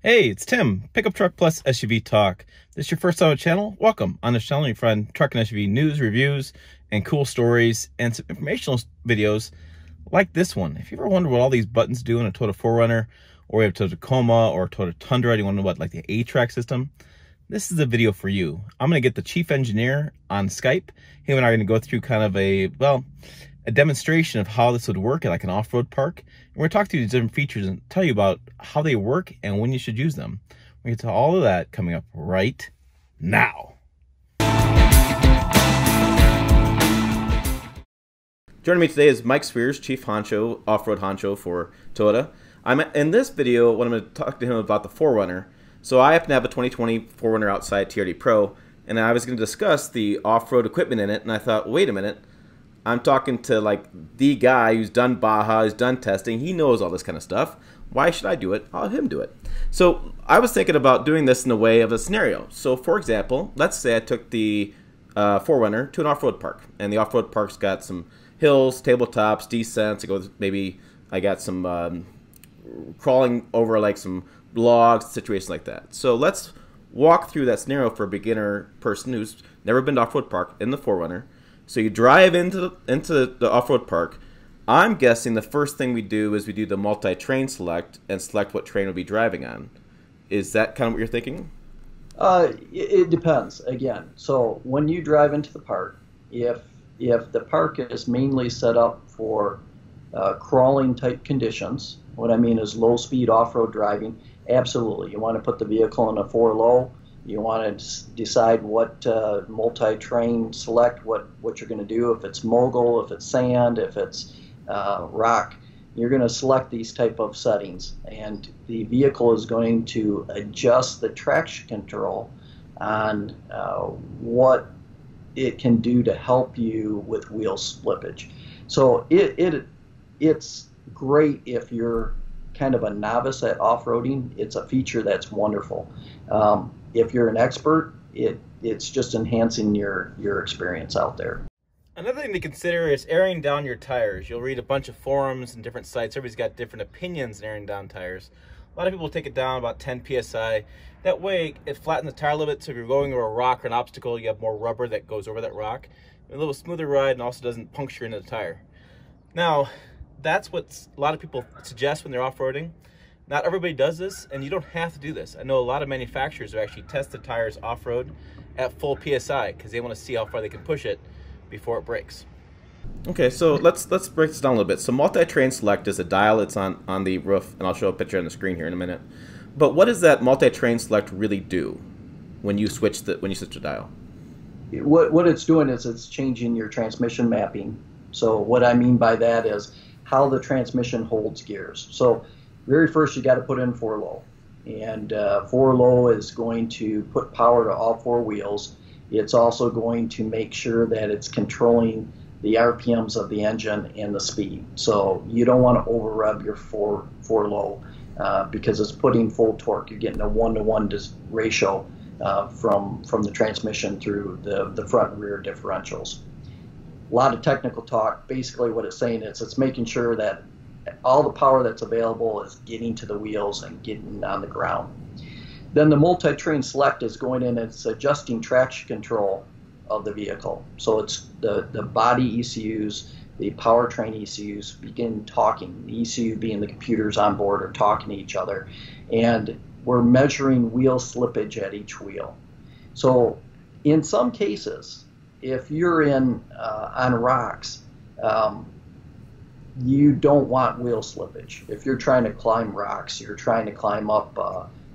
Hey, it's Tim, Pickup Truck Plus SUV Talk. If this is your first time on the channel, welcome. On the channel, you find truck and SUV news, reviews, and cool stories, and some informational videos like this one. If you ever wonder what all these buttons do in a Toyota 4Runner, or you have Toyota Tacoma, or Toyota Tundra, you want to know about like the A-TRAC system, this is the video for you. I'm going to get the chief engineer on Skype. Him and I are going to go through kind of a demonstration of how this would work at like an off-road park. And we're going to talk through these different features and tell you about how they work and when you should use them. We're going to get to all of that coming up right now. Joining me today is Mike Spears, Chief Honcho, Off-Road Honcho for Toyota. In this video, what I'm going to talk to him about the 4Runner. So I happen to have a 2020 4Runner outside TRD Pro, and I was going to discuss the off-road equipment in it, and I thought, wait a minute, I'm talking to like the guy who's done Baja, who's done testing. He knows all this kind of stuff. Why should I do it? I'll have him do it. So I was thinking about doing this in the way of a scenario. So for example, let's say I took the 4Runner to an off-road park, and the off-road park's got some hills, tabletops, descents. It goes, maybe I got some crawling over like some logs, situations like that. So let's walk through that scenario for a beginner person who's never been to off-road park in the 4Runner. So you drive into the off-road park. I'm guessing the first thing we do is we do the multi-train select and select what train we'll be driving on. Is that kind of what you're thinking? It depends, again. So when you drive into the park, if the park is mainly set up for crawling type conditions, what I mean is low-speed off-road driving, absolutely. You want to put the vehicle in a four-low. You want to decide what multi-train select, what you're going to do, if it's mogul, if it's sand, if it's rock. You're going to select these type of settings, and the vehicle is going to adjust the traction control on what it can do to help you with wheel slippage. So it's great if you're kind of a novice at off-roading. It's a feature that's wonderful. If you're an expert, it's just enhancing your experience out there. Another thing to consider is airing down your tires. You'll read a bunch of forums and different sites. Everybody's got different opinions on airing down tires. A lot of people take it down about 10 PSI. That way, it flattens the tire a little bit, so if you're going over a rock or an obstacle, you have more rubber that goes over that rock. A little smoother ride, and also doesn't puncture into the tire. Now, that's what a lot of people suggest when they're off-roading. Not everybody does this, and you don't have to do this. I know a lot of manufacturers have actually tested tires off-road at full PSI because they want to see how far they can push it before it breaks. Okay, so let's break this down a little bit. So multi-train select is a dial that's on the roof, and I'll show a picture on the screen here in a minute. But what does that multi-train select really do when you switch the dial? What it's doing is it's changing your transmission mapping. So what I mean by that is how the transmission holds gears. So very first, you got to put in four low, and four low is going to put power to all four wheels. It's also going to make sure that it's controlling the RPMs of the engine and the speed. So you don't want to over rev your four low because it's putting full torque. You're getting a 1-to-1 ratio from the transmission through the front and rear differentials. A lot of technical talk. Basically, what it's saying is it's making sure that all the power that's available is getting to the wheels and getting on the ground. Then the multi-train select is going in and it's adjusting traction control of the vehicle. So it's the body ECUs, the powertrain ECUs begin talking. The ECU being the computers on board are talking to each other. And we're measuring wheel slippage at each wheel. So in some cases, if you're in on rocks, you don't want wheel slippage. If you're trying to climb rocks, you're trying to climb up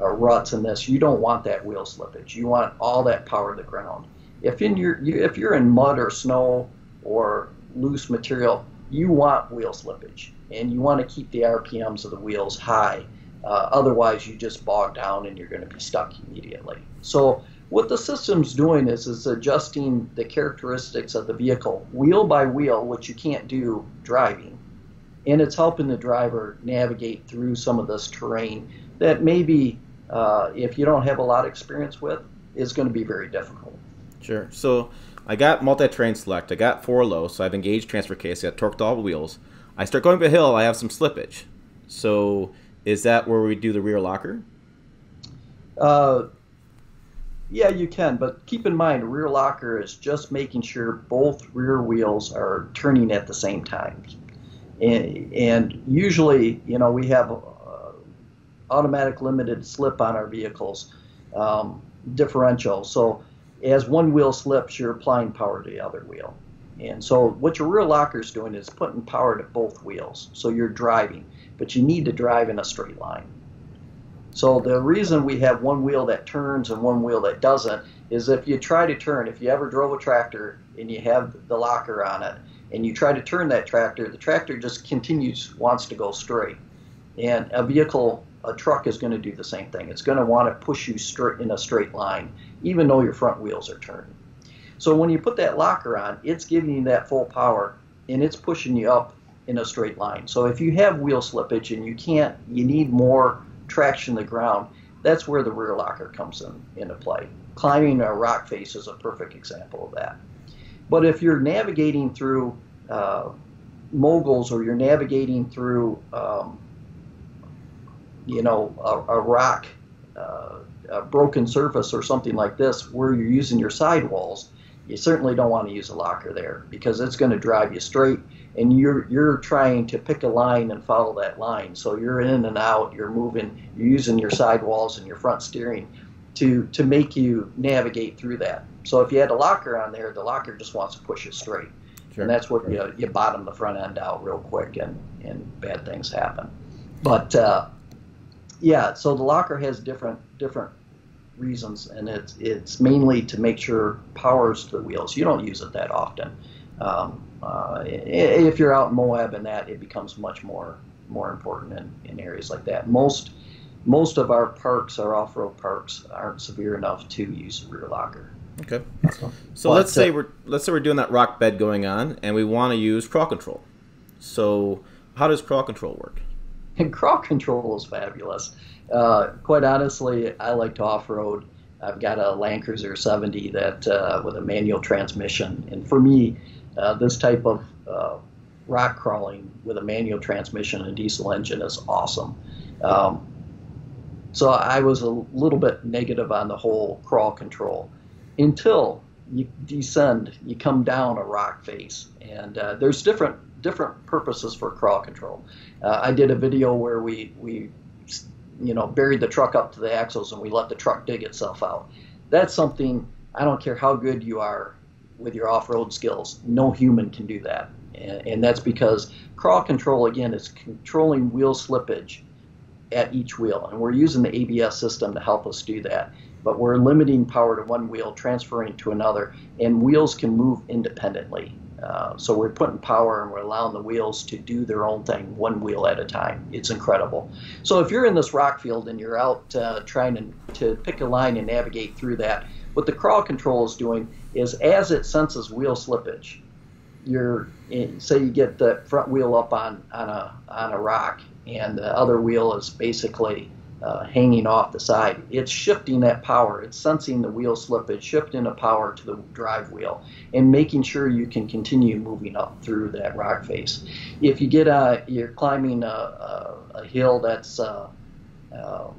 ruts and this, you don't want that wheel slippage. You want all that power to the ground. If you're in mud or snow or loose material, you want wheel slippage. And you want to keep the RPMs of the wheels high. Otherwise, you just bog down and you're going to be stuck immediately. So what the system's doing is adjusting the characteristics of the vehicle wheel by wheel, which you can't do driving. And it's helping the driver navigate through some of this terrain that maybe, if you don't have a lot of experience with, is going to be very difficult. Sure. So I got multi-train select. I got four low. So I've engaged transfer case. I got torqued all the wheels. I start going up a hill. I have some slippage. So is that where we do the rear locker? Yeah, you can, but keep in mind, a rear locker is just making sure both rear wheels are turning at the same time. And usually, you know, we have automatic limited slip on our vehicles, differential. So as one wheel slips, you're applying power to the other wheel. And so what your rear locker is doing is putting power to both wheels. So you're driving, but you need to drive in a straight line. So the reason we have one wheel that turns and one wheel that doesn't is if you try to turn, if you ever drove a tractor and you have the locker on it and you try to turn that tractor, the tractor just continues, wants to go straight. And a vehicle, a truck is going to do the same thing. It's going to want to push you straight in a straight line, even though your front wheels are turning. So when you put that locker on, it's giving you that full power and it's pushing you up in a straight line. So if you have wheel slippage and you can't, you need more traction to the ground, that's where the rear locker comes into play. Climbing a rock face is a perfect example of that. But if you're navigating through moguls or you're navigating through, you know, a rock, a broken surface or something like this where you're using your sidewalls, you certainly don't want to use a locker there because it's going to drive you straight and you're trying to pick a line and follow that line. So you're in and out, you're moving, you're using your sidewalls and your front steering to make you navigate through that. So if you had a locker on there, the locker just wants to push you straight. Sure. And that's what you bottom the front end out real quick and bad things happen. But yeah, so the locker has different reasons, and it's mainly to make sure powers to the wheels. You don't use it that often. If you're out in Moab and that, it becomes much more important in areas like that. Most of our parks, our off-road parks, aren't severe enough to use a rear locker. Okay. So but, let's say we're doing that rock bed going on, and we want to use crawl control. So how does crawl control work? And crawl control is fabulous. Quite honestly, I like to off-road. I've got a Land Cruiser 70 that with a manual transmission, and for me, this type of rock crawling with a manual transmission and a diesel engine is awesome. So I was a little bit negative on the whole crawl control until you descend, you come down a rock face, and there's different purposes for crawl control. I did a video where we you know, buried the truck up to the axles and we let the truck dig itself out. That's something, I don't care how good you are with your off-road skills, no human can do that. And that's because crawl control, again, is controlling wheel slippage at each wheel. And we're using the ABS system to help us do that. But we're limiting power to one wheel, transferring to another, and wheels can move independently. So we're putting power and we're allowing the wheels to do their own thing, one wheel at a time. It's incredible. So if you're in this rock field and you're out trying to pick a line and navigate through that, what the crawl control is doing is as it senses wheel slippage, say you get the front wheel up on a rock and the other wheel is basically hanging off the side. It's shifting that power. It's sensing the wheel slippage, shifting the power to the drive wheel, and making sure you can continue moving up through that rock face. If you get you're climbing a hill that's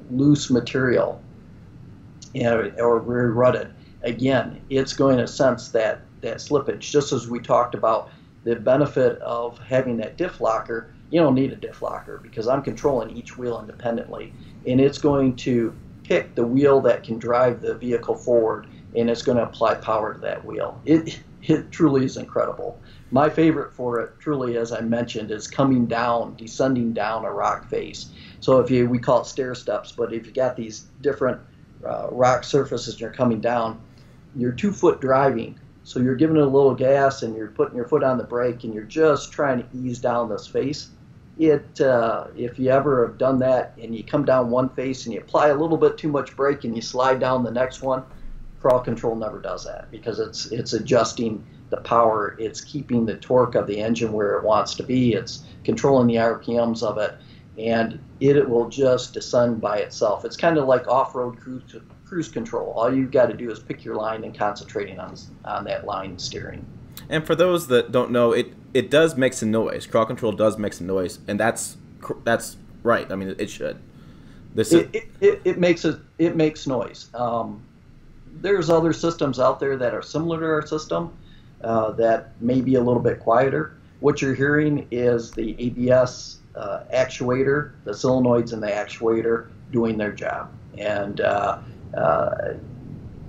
loose material, you know, or very rutted, again, it's going to sense that slippage. Just as we talked about the benefit of having that diff locker, you don't need a diff locker because I'm controlling each wheel independently, and it's going to pick the wheel that can drive the vehicle forward, and it's going to apply power to that wheel. It truly is incredible. My favorite for it, truly, as I mentioned, is coming down, descending down a rock face. So if we call it stair steps, but if you got these different rock surfaces and you're coming down, you're 2 foot driving. So you're giving it a little gas and you're putting your foot on the brake and you're just trying to ease down this face. If you ever have done that and you come down one face and you apply a little bit too much brake and you slide down the next one, crawl control never does that because it's adjusting the power. It's keeping the torque of the engine where it wants to be. It's controlling the RPMs of it, and it will just descend by itself. It's kind of like off-road cruise control. All you've got to do is pick your line and concentrating on that line steering. And for those that don't know, it does make some noise. Crawl control does make some noise, and that's right. I mean, it should. It makes noise. There's other systems out there that are similar to our system that may be a little bit quieter. What you're hearing is the ABS actuator, the solenoids in the actuator doing their job. And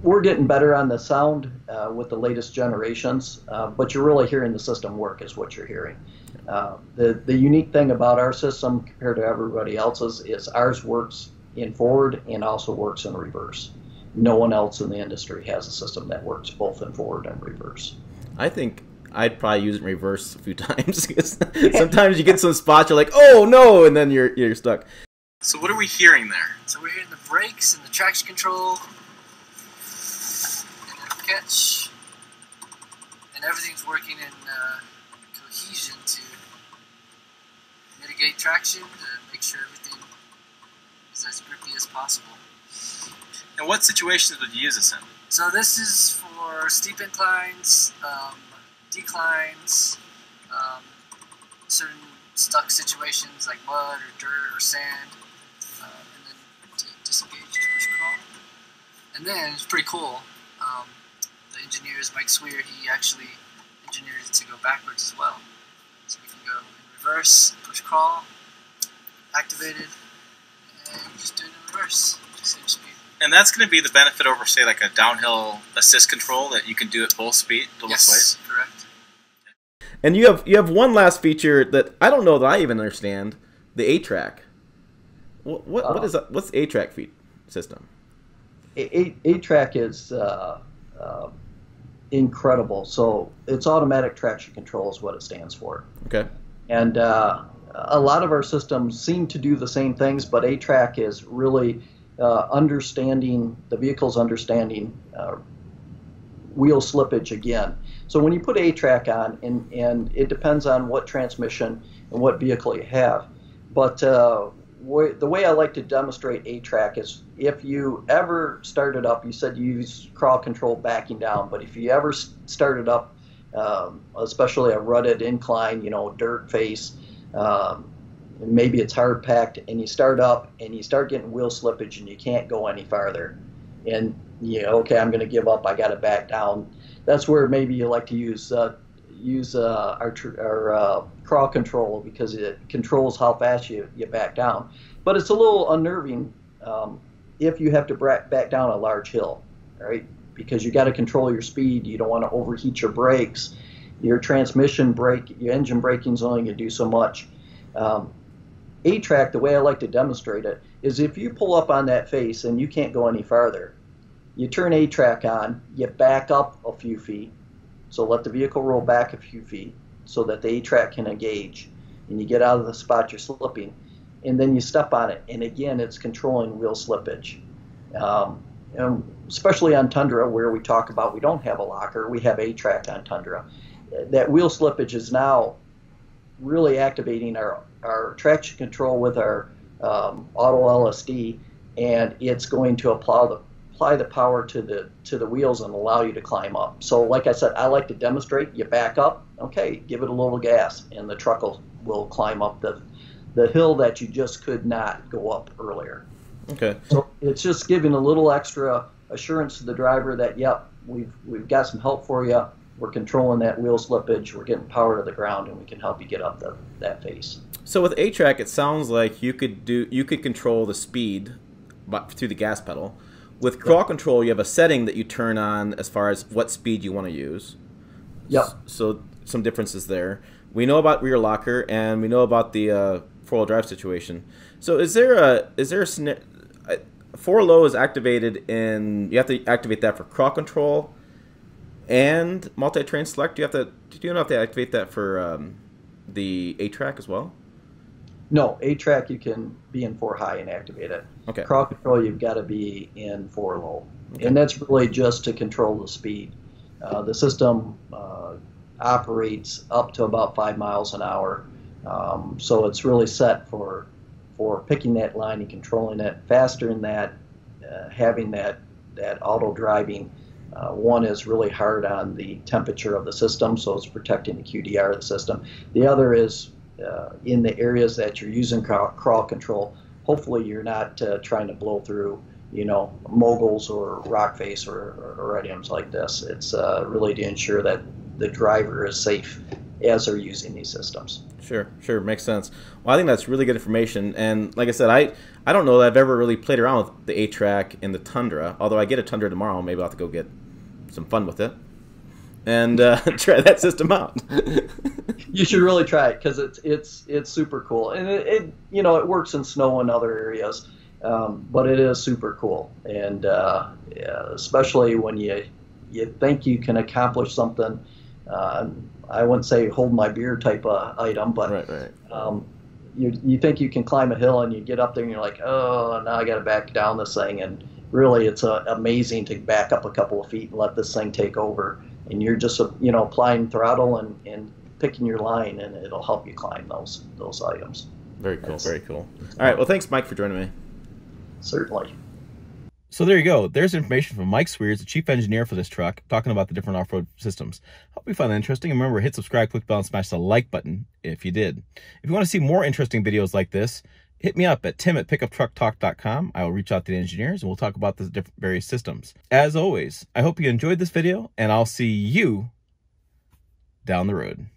we're getting better on the sound with the latest generations, but you're really hearing the system work is what you're hearing. The unique thing about our system compared to everybody else's is ours works in forward and also works in reverse. No one else in the industry has a system that works both in forward and reverse. I think I'd probably use it in reverse a few times because sometimes you get some spots you're like, oh no, and then you're stuck. So what are we hearing there? So we're hearing the brakes and the traction control and the catch, and everything's working in cohesion to mitigate traction, to make sure everything is as grippy as possible. And what situations would you use this in? So this is for steep inclines, declines, certain stuck situations like mud or dirt or sand, and then to disengage, just push crawl. And then it's pretty cool. The engineer is Mike Spears. He actually engineered it to go backwards as well, so we can go in reverse, push crawl, activated, and just do it in reverse. And that's going to be the benefit over, say, like a downhill assist control that you can do at both ways. Yes, correct. And you have one last feature that I don't know that I even understand, the A-TRAC. What is that? What's the A-TRAC system? A-TRAC is incredible. So it's automatic traction control is what it stands for. Okay. And a lot of our systems seem to do the same things, but A-TRAC is really understanding the vehicle's wheel slippage again. So when you put A-TRAC on, and it depends on what transmission and what vehicle you have, but the way I like to demonstrate A-TRAC is if you ever started up, you said you use crawl control backing down, but if you ever started up, especially a rutted incline, you know, dirt face, maybe it's hard packed, and you start up and you start getting wheel slippage and you can't go any farther, and you know, okay, I'm going to give up, I got to back down. That's where maybe you like to use our crawl control, because it controls how fast you back down. But it's a little unnerving if you have to back down a large hill, right? Because you got to control your speed. You don't want to overheat your brakes. Your transmission brake, your engine braking is only going to do so much. A-TRAC, the way I like to demonstrate it, is if you pull up on that face and you can't go any farther, you turn A-TRAC on, you back up a few feet, so let the vehicle roll back a few feet so that the A-TRAC can engage, and you get out of the spot you're slipping, and then you step on it, and again, it's controlling wheel slippage. And especially on Tundra, where we talk about we don't have a locker, we have A-TRAC on Tundra. That wheel slippage is now really activating our traction control with our auto LSD, and it's going to apply the power to the wheels and allow you to climb up. So like I said, I like to demonstrate, you back up, okay, give it a little gas, and the truck will climb up the hill that you just could not go up earlier. Okay. So it's just giving a little extra assurance to the driver that, yep, we've got some help for you. We're controlling that wheel slippage, we're getting power to the ground, and we can help you get up that face. So with A-TRAC, it sounds like you could control the speed through the gas pedal. With crawl control, you have a setting that you turn on as far as what speed you want to use. Yep. So some differences there. We know about rear locker, and we know about the four-wheel drive situation. So is there a four low is activated, and you have to activate that for crawl control. And multi-train select, do you have to activate that for the A-TRAC as well? No, A-TRAC you can be in 4-high and activate it. Okay. Crawl control you've got to be in 4-low, okay. And that's really just to control the speed. The system operates up to about 5 miles an hour, so it's really set for picking that line and controlling it. Faster than that, having that auto driving. One is really hard on the temperature of the system, so it's protecting the QDR of the system. The other is in the areas that you're using crawl control, hopefully you're not trying to blow through, you know, moguls or rock face or items like this. It's really to ensure that the driver is safe as they're using these systems. Sure, sure, makes sense. Well, I think that's really good information. And like I said, I don't know that I've ever really played around with the A-TRAC and the Tundra, although I get a Tundra tomorrow. Maybe I'll have to go get some fun with it and try that system out. You should really try it because it's super cool. And it you know, it works in snow and other areas, but it is super cool. And yeah, especially when you think you can accomplish something. I wouldn't say hold my beer type of item, but right. You think you can climb a hill and you get up there and you're like, oh, now I got to back down this thing. And really, it's amazing to back up a couple of feet and let this thing take over. And you're just, you know, applying throttle and picking your line, and it'll help you climb those items. Very cool, very cool. All right, well, thanks, Mike, for joining me. Certainly. So there you go. There's information from Mike Spears, the chief engineer for this truck, talking about the different off-road systems. Hope you found that interesting. And remember, hit subscribe, click the bell, and smash the like button if you did. If you want to see more interesting videos like this, hit me up at tim@pickuptrucktalk.com. I will reach out to the engineers, and we'll talk about the different various systems. As always, I hope you enjoyed this video, and I'll see you down the road.